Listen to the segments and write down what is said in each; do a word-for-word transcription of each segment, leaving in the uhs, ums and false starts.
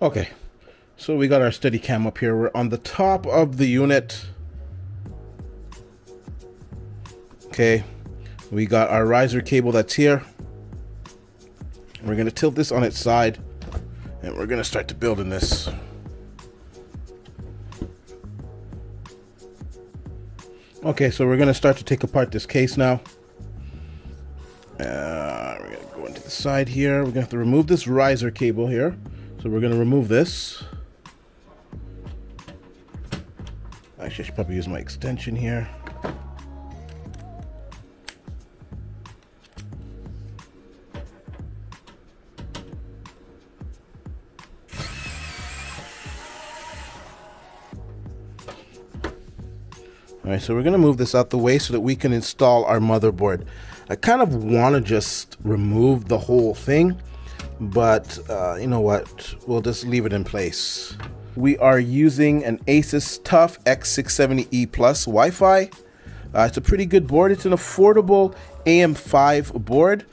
Okay, so we got our steady cam up here. We're on the top of the unit. Okay, we got our riser cable that's here. We're gonna tilt this on its side and we're gonna start to build in this. Okay, so we're gonna start to take apart this case now. Uh, we're gonna go into the side here. We're gonna have to remove this riser cable here. So we're gonna remove this. Actually, I should probably use my extension here. Alright, so we're going to move this out the way so that we can install our motherboard. I kind of want to just remove the whole thing, but uh, you know what, we'll just leave it in place. We are using an Asus TUF X six seventy E Plus Wi-Fi. Uh, it's a pretty good board. It's an affordable A M five board.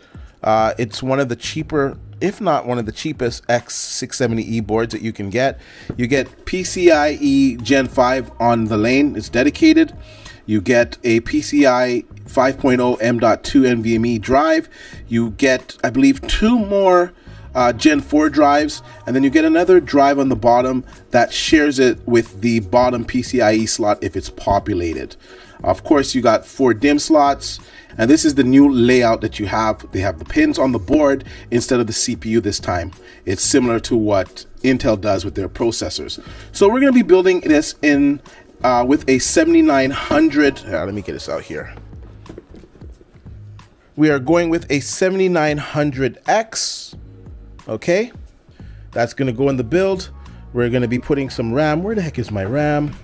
Uh, it's one of the cheaper, if not one of the cheapest X six seventy E boards that you can get. You get PCIe Gen five on the lane, it's dedicated. You get a PCI five point oh M dot two NVMe drive. You get, I believe, two more uh, Gen four drives, and then you get another drive on the bottom that shares it with the bottom PCIe slot if it's populated. Of course, you got four DIMM slots, and this is the new layout that you have. They have the pins on the board instead of the C P U this time. It's similar to what Intel does with their processors. So we're going to be building this in uh, with a seventy-nine hundred. Uh, let me get this out here. We are going with a seventy-nine hundred X. Okay, that's going to go in the build. We're going to be putting some RAM. Where the heck is my RAM?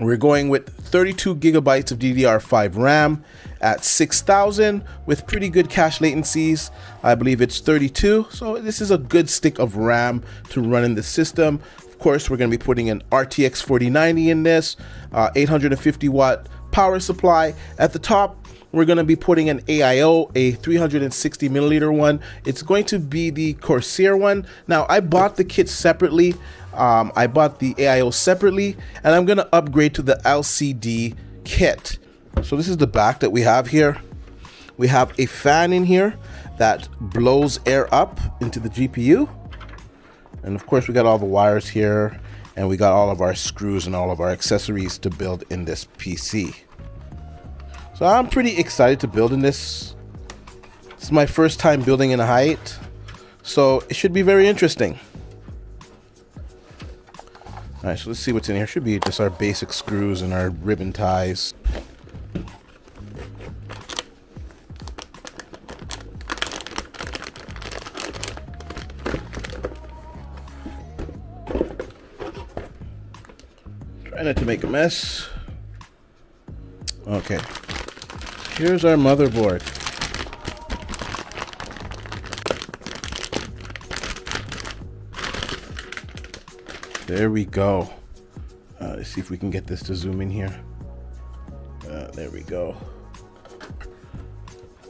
We're going with thirty-two gigabytes of D D R five RAM at six thousand with pretty good cache latencies. I believe it's thirty-two, so this is a good stick of RAM to run in the system. Of course, we're going to be putting an R T X forty ninety in this, uh, eight hundred fifty watt power supply. At the top, we're going to be putting an A I O, a three hundred sixty milliliter one. It's going to be the Corsair one. Now, I bought the kit separately. Um, I bought the A I O separately, and I'm going to upgrade to the L C D kit. So this is the back that we have here. We have a fan in here that blows air up into the G P U. And of course, we got all the wires here, and we got all of our screws and all of our accessories to build in this P C. So I'm pretty excited to build in this. It's my first time building in a Hyte, so it should be very interesting. All right, so let's see what's in here. Should be just our basic screws and our ribbon ties. Try not to make a mess. Okay, here's our motherboard. There we go. Uh, let's see if we can get this to zoom in here. Uh, there we go.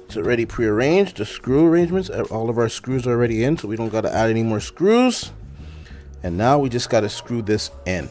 It's already prearranged. The screw arrangements, all of our screws are already in, so we don't got to add any more screws. And now we just got to screw this in.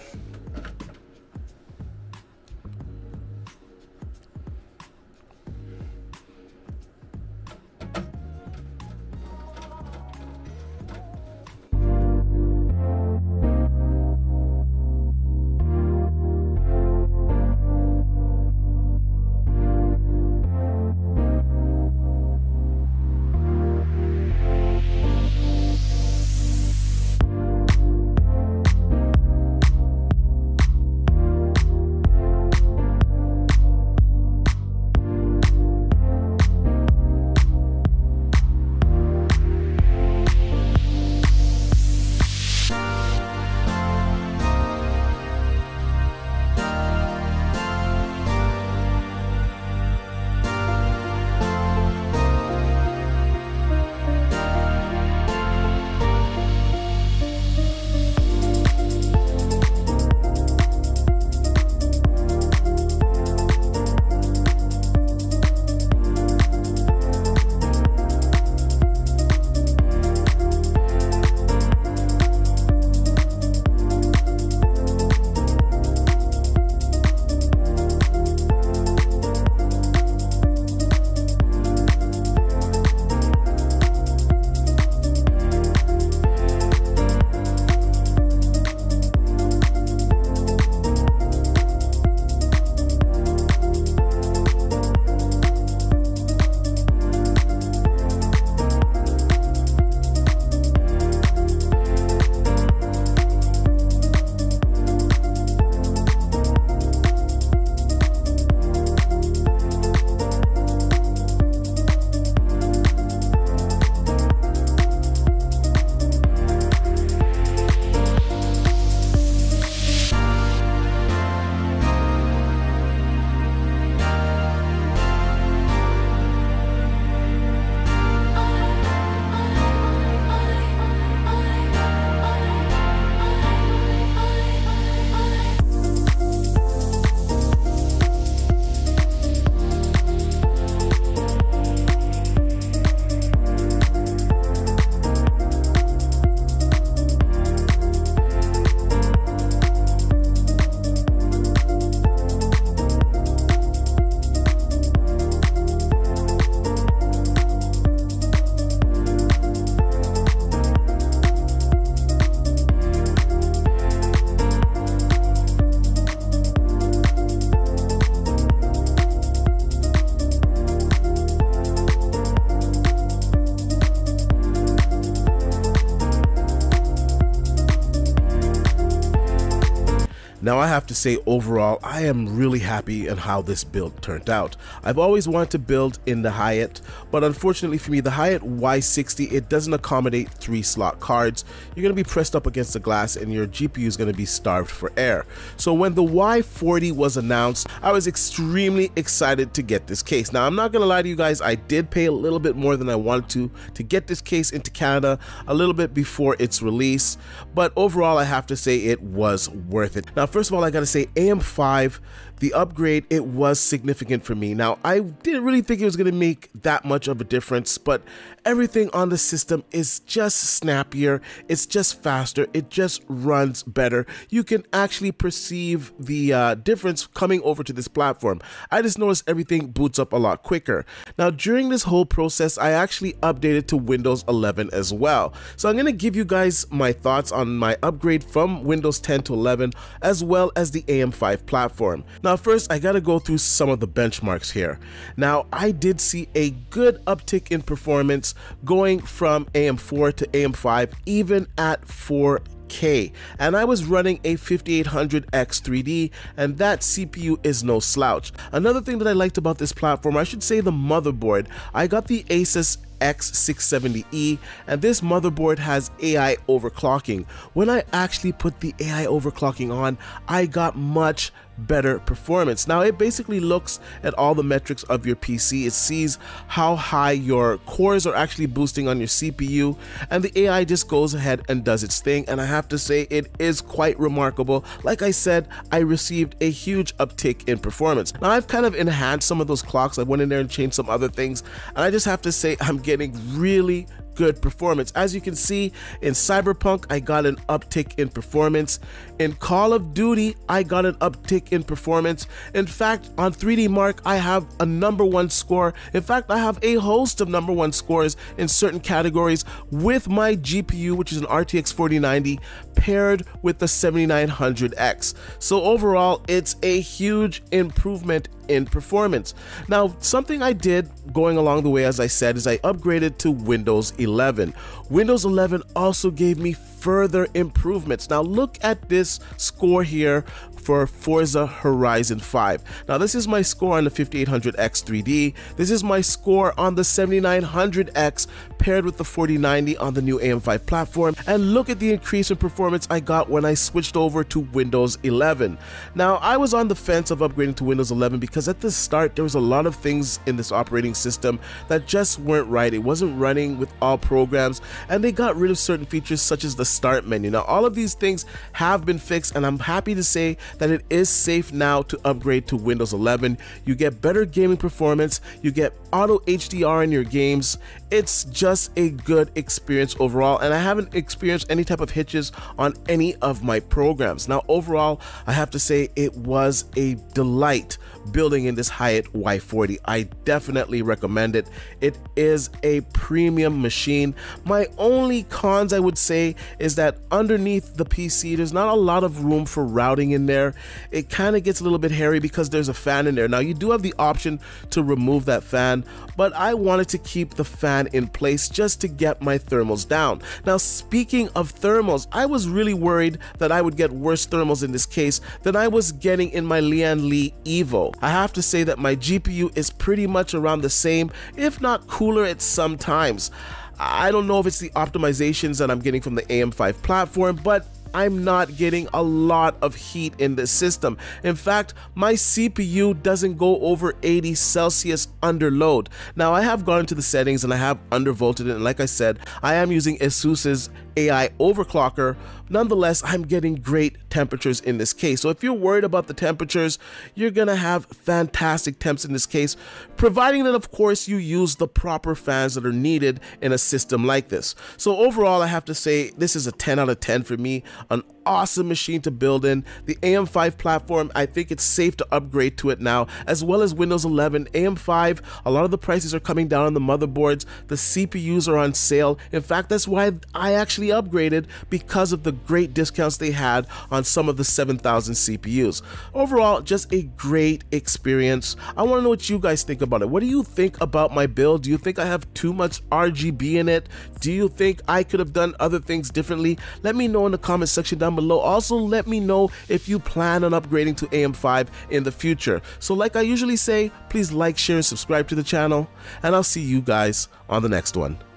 I have to say overall, I am really happy on how this build turned out. I've always wanted to build in the Hyte, but unfortunately for me, the Hyte Y sixty, it doesn't accommodate three slot cards. You're going to be pressed up against the glass and your G P U is going to be starved for air. So when the Y forty was announced, I was extremely excited to get this case. Now, I'm not going to lie to you guys, I did pay a little bit more than I wanted to to get this case into Canada a little bit before its release, but overall I have to say it was worth it. Now, first of all, I gotta say A M five, the upgrade, it was significant for me. Now, I didn't really think it was gonna make that much of a difference, but everything on the system is just snappier, it's just faster, it just runs better. You can actually perceive the uh, difference coming over to this platform. I just noticed everything boots up a lot quicker. Now, during this whole process, I actually updated to Windows eleven as well. So I'm gonna give you guys my thoughts on my upgrade from Windows ten to eleven, as well as the A M five platform. Now, first, I gotta go through some of the benchmarks here. Now, I did see a good uptick in performance going from A M four to A M five, even at four K, and I was running a fifty-eight hundred X three D, and that C P U is no slouch. Another thing that I liked about this platform, I should say the motherboard. I got the Asus X six seventy E, and this motherboard has A I overclocking. When I actually put the A I overclocking on, I got much better performance. Now, it basically looks at all the metrics of your P C. It sees how high your cores are actually boosting on your C P U, and the A I just goes ahead and does its thing, and I have to say it is quite remarkable. Like I said, I received a huge uptick in performance. Now, I've kind of enhanced some of those clocks. I went in there and changed some other things, and I just have to say I'm getting really good performance. As you can see, in Cyberpunk, I got an uptick in performance. In Call of Duty, I got an uptick in performance. In fact, on three D Mark, I have a number one score. In fact, I have a host of number one scores in certain categories with my G P U, which is an R T X forty ninety, paired with the seventy-nine hundred X. So overall, it's a huge improvement in performance. Now, something I did going along the way, as I said, is I upgraded to Windows eleven. Windows eleven also gave me further improvements. Now, look at this score here for Forza Horizon five. Now, this is my score on the fifty-eight hundred X three D. This is my score on the seventy-nine hundred X paired with the forty ninety on the new A M five platform. And look at the increase in performance I got when I switched over to Windows eleven. Now, I was on the fence of upgrading to Windows eleven because at the start, there was a lot of things in this operating system that just weren't right. It wasn't running with all programs, and they got rid of certain features such as the start menu. Now, all of these things have been fixed, and I'm happy to say that it is safe now to upgrade to Windows eleven. You get better gaming performance, you get auto H D R in your games. It's just a good experience overall, and I haven't experienced any type of hitches on any of my programs. Now, overall, I have to say it was a delight building in this Hyte Y forty. I definitely recommend it. It is a premium machine. My only cons, I would say, is that underneath the P C, there's not a lot of room for routing in there. It kind of gets a little bit hairy because there's a fan in there. Now, you do have the option to remove that fan, but I wanted to keep the fan in place just to get my thermals down. Now, speaking of thermals, I was really worried that I would get worse thermals in this case than I was getting in my Lian Li Evo. I have to say that my G P U is pretty much around the same, if not cooler at some times. I don't know if it's the optimizations that I'm getting from the A M five platform, but I'm not getting a lot of heat in this system. In fact, my C P U doesn't go over eighty Celsius under load. Now, I have gone into the settings and I have undervolted it, and like I said, I am using Asus's A I overclocker. Nonetheless, I'm getting great temperatures in this case. So if you're worried about the temperatures, you're gonna have fantastic temps in this case, providing that, of course, you use the proper fans that are needed in a system like this. So overall, I have to say this is a ten out of ten for me. An awesome machine to build in. The A M five platform, I think it's safe to upgrade to it now, as well as Windows eleven. A M five, a lot of the prices are coming down on the motherboards. The C P Us are on sale. In fact, that's why I actually upgraded, because of the great discounts they had on some of the seven thousand C P Us. Overall, just a great experience. I want to know what you guys think about it. What do you think about my build? Do you think I have too much R G B in it? Do you think I could have done other things differently? Let me know in the comments section down down below. Also, let me know if you plan on upgrading to A M five in the future. So like I usually say, please like, share, and subscribe to the channel, and I'll see you guys on the next one.